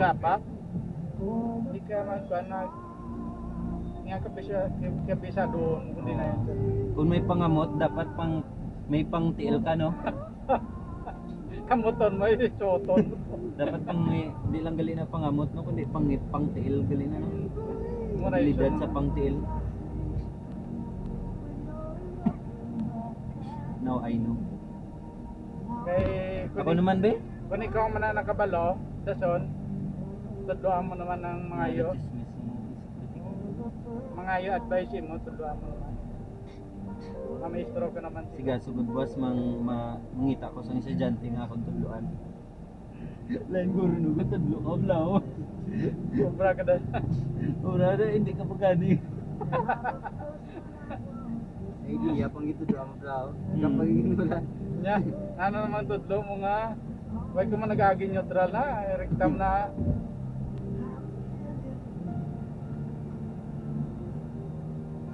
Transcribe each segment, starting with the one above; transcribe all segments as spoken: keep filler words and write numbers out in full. dapat jika magana nga kabisa kabisa doon kundi na yun. Kung may pangamot dapat pang may pang tiil ka no. Kamuton may choton. Dapat pang may di lang gali na pangamot no kundi pang pang tiil gali na no. Muralidad sa pang tiil. Now I know. Kay ako naman be? Kung ikaw man na nakabalo, dason, tuduan mo naman ng mga ayo. Mga ayo advice mo, tuduan mo naman. May stroke ka naman. Siga, sugod buwas, mang, ma, mangita ko sa isa dyan, tinga akong tuduan. Lain guru nugot, tudlo ka, blao. Ubra ka na. Ubra na, hindi ka pagani. Idea pang ito doon blao. Kapag hindi mo lang. Ya, ano naman tudlo mo nga, huwag ko man nag-aging neutral na, rektam na.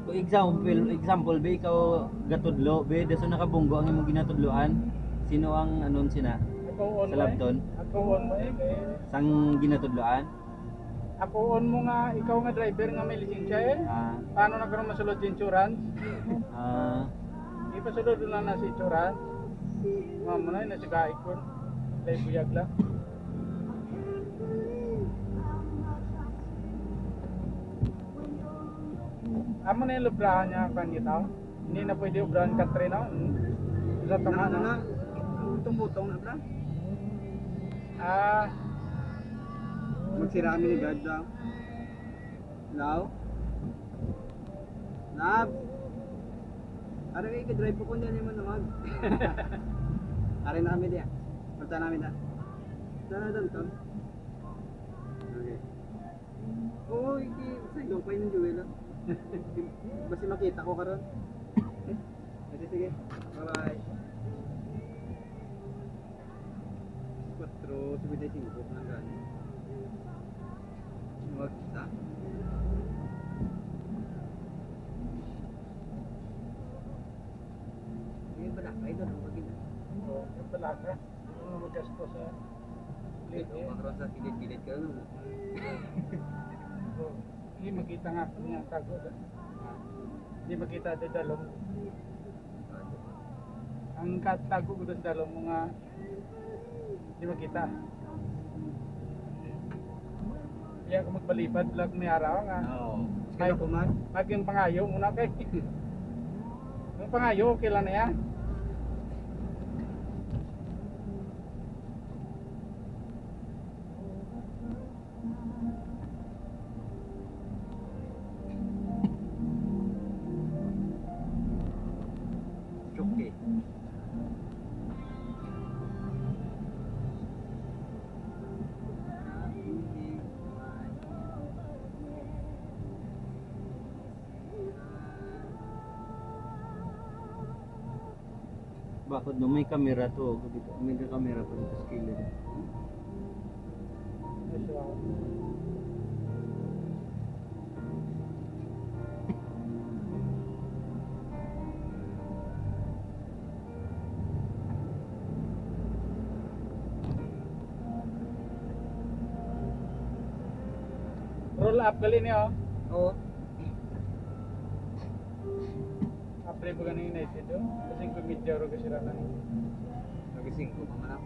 For example, example ba ikaw gatudlo, ba, daso nakabunggo ang imong ginatudloan, sino ang anon sina? Ako on sa labton? Ako on mo eh. Sang ginatudloan? Ako on mo nga, ikaw nga driver nga may lisensya eh. Ah. Paano na karoon masulod insurance? Ah. Ipasulod na na si insurance. Mga muna yung nasigaik ko dahil buyag lang amo na yung lubrahan niya kung gitaw hindi na pwede lubrahan katrin ako sa tangan na tumutong lubrahan ah magsira kami ni God daw hello love Ari kayo ka-drive po ko dyan yung manamag. Ari na kami diyan. Punta namin na. Saan na doon, Tom? Okay. Oo, hindi. Basta yung lupay ng Jewel. Basta makita ko karon. Kasi sige. Bye-bye. Quatro, subida yung singko. Nang gano'n. Huwag kita. Ito na magina. Oo, yung palaka. Yung magasto sa plate. Ito, magkaroon sa kilid-kilid ka lang. Hindi magkita nga kung yung tagod. Hindi magkita sa dalong. Ang katagod sa dalong mga hindi magkita. Kaya kung magbalibad lang may araw nga. Oo. Kaya kuman? Maging pangayo muna kayo. Yung pangayo, okay lang na yan. Bakod no may kamera to, dito may kamera to dito sa kilid. Roll up gali niyo. Oo. Apre ba ganun yung naisip doon? Kasing kumidya ro kasi rata niyo. Nagising ko mamanap.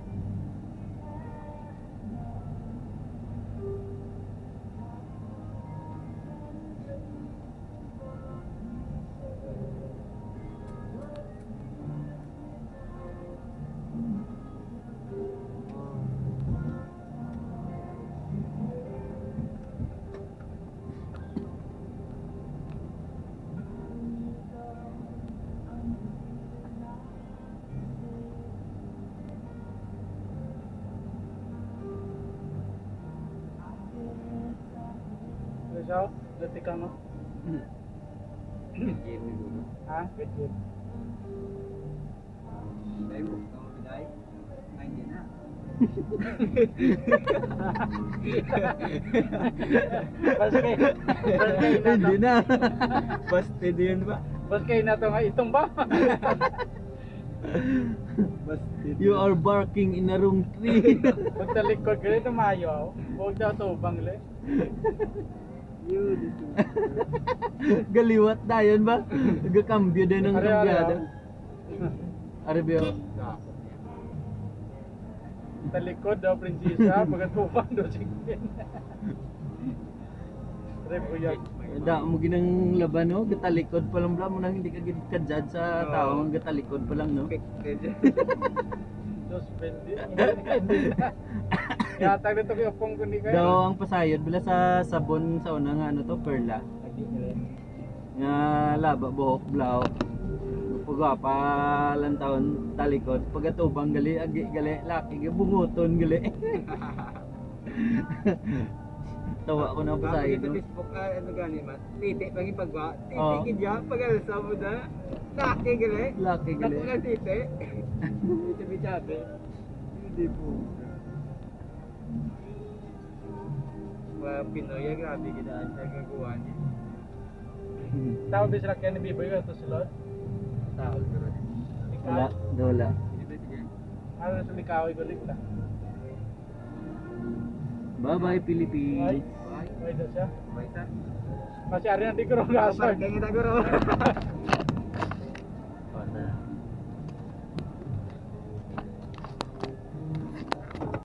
Kau letih kamu? Game ni dulu. Ah, betul. Dari buku kamu dari main game lah. Pasti. Main game lah. Pasti dia ni pak. Pasti nak tengah hitung pak. You are barking in a room tree. Pag talikod ka rin, tumayaw. Huwag daw tubang le. You, this is galiwat na yun ba? Nagkakambyo din ng kambyada. Arabeo. Talikod daw, prinsesa. Pagkatubang daw, chicken. Ada mungkin ang laban no, gatalikod pa lang blam, nang hindi ka gid-judge sa tao, ang gatalikod pa lang no. Dos pending. Ya tag dito ko pong kundi kayo. Daw ang pasayod bila sa sabon sa una nga ano to, perla. Nga laba buhok blaw. Pagapa lan taon talikod, pagatubang gali agi gali laki gi bunguton gali. Tawa ko na ang pasayod no. Sa Facebook ay ano gani mas, titi pagi pagwa, titi kidya pagalsa mo na. Laki gali. Laki gali. Ako na titi. Titi bichabe. Hindi po. Mga Pinoy ay grabe ginaan siya gagawa niya. Tao ba sila kaya nabiboy ka ito sulod? Tao. Wala, dola. Ano na sumikaway balik na? Bye bye Pilipinas. Bye bye. Bye sa. Bye sa. Masih hari nanti kurang asal. Kayaknya tak kurang.